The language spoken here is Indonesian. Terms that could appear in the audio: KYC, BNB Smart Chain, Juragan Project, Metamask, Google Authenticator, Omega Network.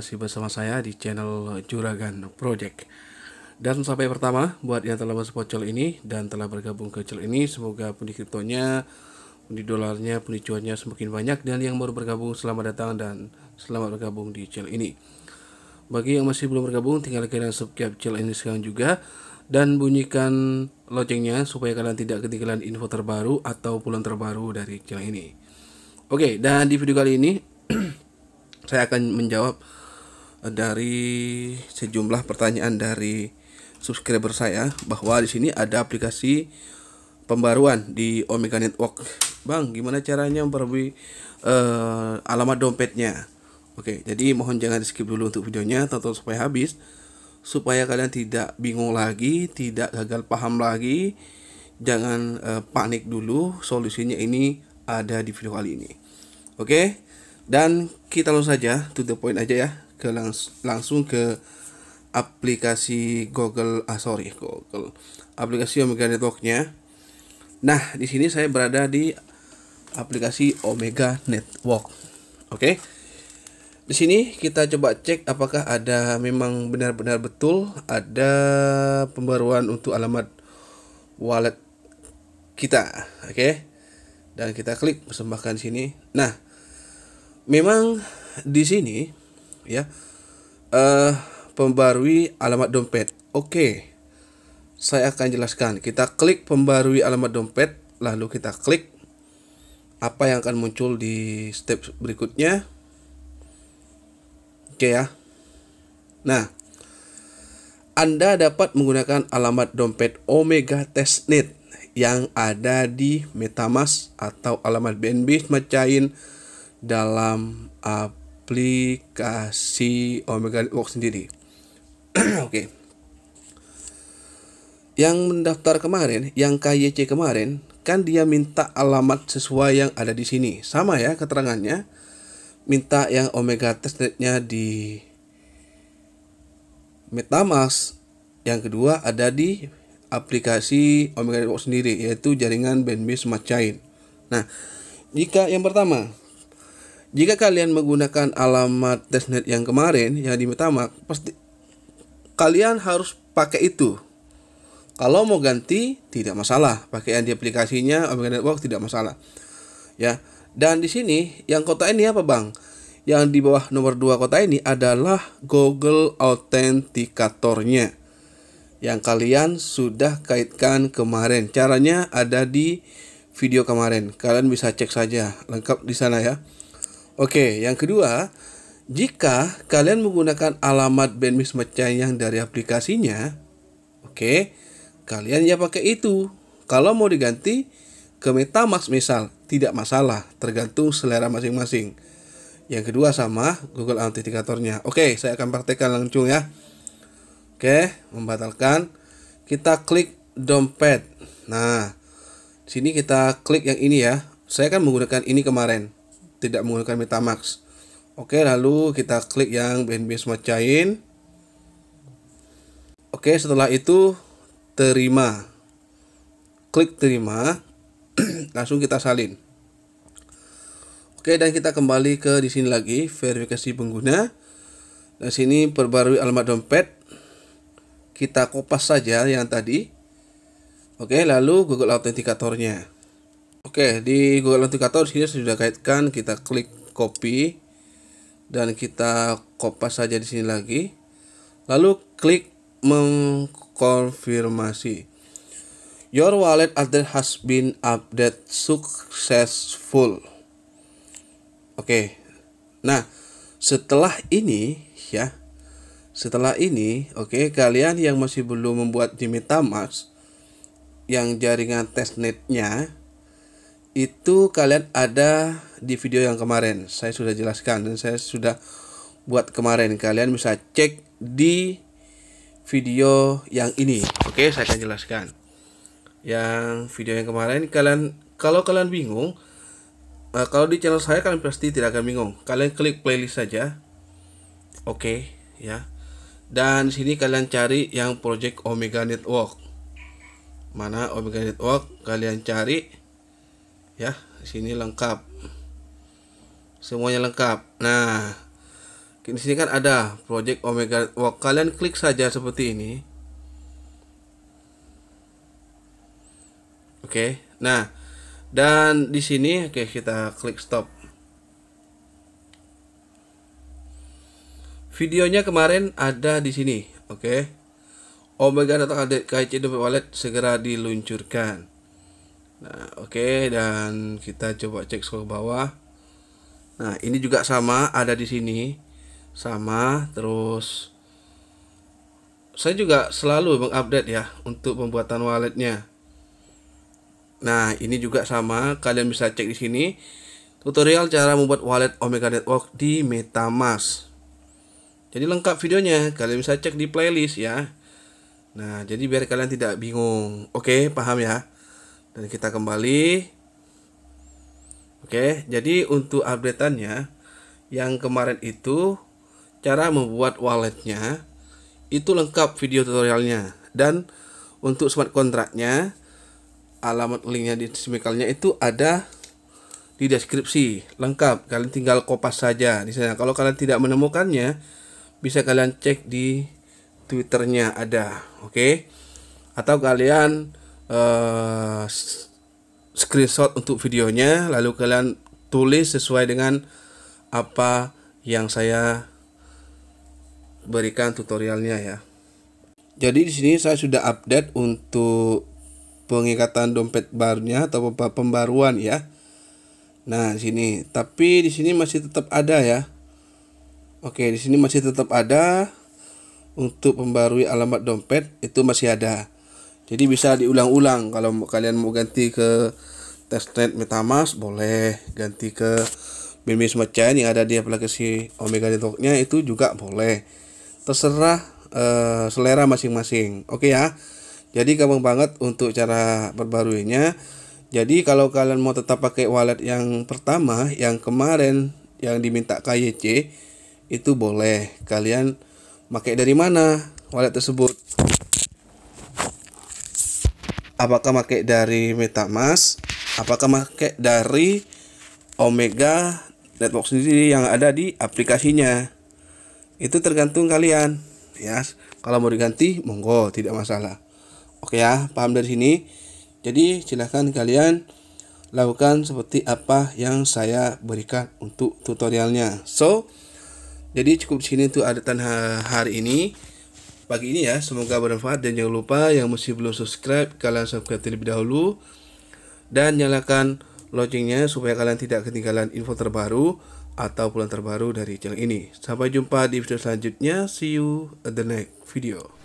masih bersama saya di channel Juragan Project. Dan sampai pertama buat yang telah masuk channel ini dan telah bergabung ke channel ini, semoga pundi kriptonya, pundi dolarnya, pundi cuannya semakin banyak. Dan yang baru bergabung, selamat datang dan selamat bergabung di channel ini. Bagi yang masih belum bergabung, tinggal kalian subscribe channel ini sekarang juga dan bunyikan loncengnya supaya kalian tidak ketinggalan info terbaru atau bulan terbaru dari channel ini. Oke, dan di video kali ini saya akan menjawab dari sejumlah pertanyaan dari subscriber saya bahwa di sini ada aplikasi pembaruan di Omega Network. Bang, gimana caranya memperbarui alamat dompetnya? Oke, jadi mohon jangan di-skip dulu untuk videonya, tonton sampai habis supaya kalian tidak bingung lagi, tidak gagal paham lagi. Jangan panik dulu, solusinya ini ada di video kali ini. Oke. Dan kita langsung saja to the point aja ya, ke langsung ke aplikasi aplikasi Omega Network-nya. Nah, di sini saya berada di aplikasi Omega Network. Oke. Di sini kita coba cek apakah ada memang benar-benar betul ada pembaruan untuk alamat wallet kita. Oke. Dan kita klik persembahkan di sini. Nah, memang di sini ya pembarui alamat dompet. Oke, saya akan jelaskan. Kita klik pembarui alamat dompet, lalu kita klik apa yang akan muncul di step berikutnya. Oke ya. Nah, Anda dapat menggunakan alamat dompet Omega Testnet yang ada di Metamask atau alamat BNB Smart Chain dalam aplikasi Omega Network sendiri. Oke. Yang mendaftar kemarin, yang KYC kemarin, kan dia minta alamat sesuai yang ada di sini. Sama ya keterangannya. Minta yang Omega Testnet-nya di Metamask, yang kedua ada di aplikasi Omega Network sendiri, yaitu jaringan BNB Smart Chain. Nah, jika yang pertama, jika kalian menggunakan alamat testnet yang kemarin yang di Metamask, pasti kalian harus pakai itu. Kalau mau ganti tidak masalah, pakaian di aplikasinya Omega Network tidak masalah. Ya, dan di sini yang kota ini apa, Bang? Yang di bawah nomor 2 kota ini adalah Google Authenticator-nya yang kalian sudah kaitkan kemarin. Caranya ada di video kemarin. Kalian bisa cek saja lengkap di sana ya. Oke, yang kedua, jika kalian menggunakan alamat BNB Smart Chain yang dari aplikasinya, oke, kalian ya pakai itu. Kalau mau diganti ke Metamask misal, tidak masalah, tergantung selera masing-masing. Yang kedua sama Google Authenticator-nya. Oke, saya akan praktekkan langsung ya. Oke, membatalkan. Kita klik dompet. Nah, sini kita klik yang ini ya. Saya akan menggunakan ini kemarin, tidak menggunakan Metamask. Oke, lalu kita klik yang BNB Smart Chain. Oke, setelah itu terima. Klik terima. Langsung kita salin. Oke, dan kita kembali ke di sini lagi, verifikasi pengguna. Dan sini perbarui alamat dompet. Kita kopas saja yang tadi. Oke, lalu Google Authenticator-nya. Oke, di Google Authenticator sini sudah kaitkan, kita klik copy dan kita kopas saja di sini lagi. Lalu klik mengkonfirmasi. Your wallet address has been updated successful. Oke. Nah, setelah ini ya. Setelah ini, oke, kalian yang masih belum membuat di Metamask yang jaringan testnet-nya, itu kalian ada di video yang kemarin saya sudah jelaskan dan saya sudah buat kemarin. Kalian bisa cek di video yang ini. Oke, saya akan jelaskan yang video yang kemarin. Kalian kalau kalian bingung, kalau di channel saya kalian pasti tidak akan bingung. Kalian klik playlist saja. Oke ya. Dan sini kalian cari yang project Omega Network. Mana Omega Network? Kalian cari ya, sini lengkap, semuanya lengkap. Nah, Di sini kan ada project Omega Network. Kalian klik saja seperti ini. Oke. Nah, dan di sini oke kita klik stop. Videonya kemarin ada di sini. Oke. Omega Network KYC Dompet Wallet segera diluncurkan. Nah, oke, dan kita coba cek scroll ke bawah. Nah, ini juga sama ada di sini. Sama, terus saya juga selalu mengupdate ya untuk pembuatan walletnya. Nah, ini juga sama, kalian bisa cek di sini tutorial cara membuat wallet Omega Network di MetaMask. Jadi lengkap videonya, kalian bisa cek di playlist ya. Nah, jadi biar kalian tidak bingung. Oke, paham ya? Dan kita kembali. Oke, jadi untuk updateannya yang kemarin itu cara membuat walletnya itu lengkap video tutorialnya, dan untuk smart kontraknya alamat linknya di semikalnya itu ada di deskripsi lengkap, kalian tinggal kopas saja di sana. Kalau kalian tidak menemukannya bisa kalian cek di Twitternya ada, oke, atau kalian screenshot untuk videonya lalu kalian tulis sesuai dengan apa yang saya berikan tutorialnya ya. Jadi di sini saya sudah update untuk pengikatan dompet barunya atau pembaruan ya. Nah, di sini tapi di sini masih tetap ada ya. Oke, di sini masih tetap ada untuk pembarui alamat dompet itu masih ada. Jadi bisa diulang-ulang, kalau kalian mau ganti ke testnet MetaMask boleh, ganti ke BNB Smart Chain yang ada di aplikasi Omega Network-nya itu juga boleh. Terserah selera masing-masing. Oke ya. Jadi gampang banget untuk cara perbaruinya. Jadi kalau kalian mau tetap pakai wallet yang pertama yang kemarin yang diminta KYC itu boleh. Kalian pakai dari mana wallet tersebut? Apakah pakai dari MetaMask? Apakah pakai dari Omega Network sendiri yang ada di aplikasinya? Itu tergantung kalian ya. Kalau mau diganti monggo, tidak masalah. Oke ya, paham dari sini. Jadi silahkan kalian lakukan seperti apa yang saya berikan untuk tutorialnya. So, jadi cukup sini tuh updatean hari ini, pagi ini ya. Semoga bermanfaat, dan jangan lupa yang masih belum subscribe kalian subscribe terlebih dahulu, dan nyalakan loncengnya supaya kalian tidak ketinggalan info terbaru atau peluang terbaru dari channel ini. Sampai jumpa di video selanjutnya. See you at the next video.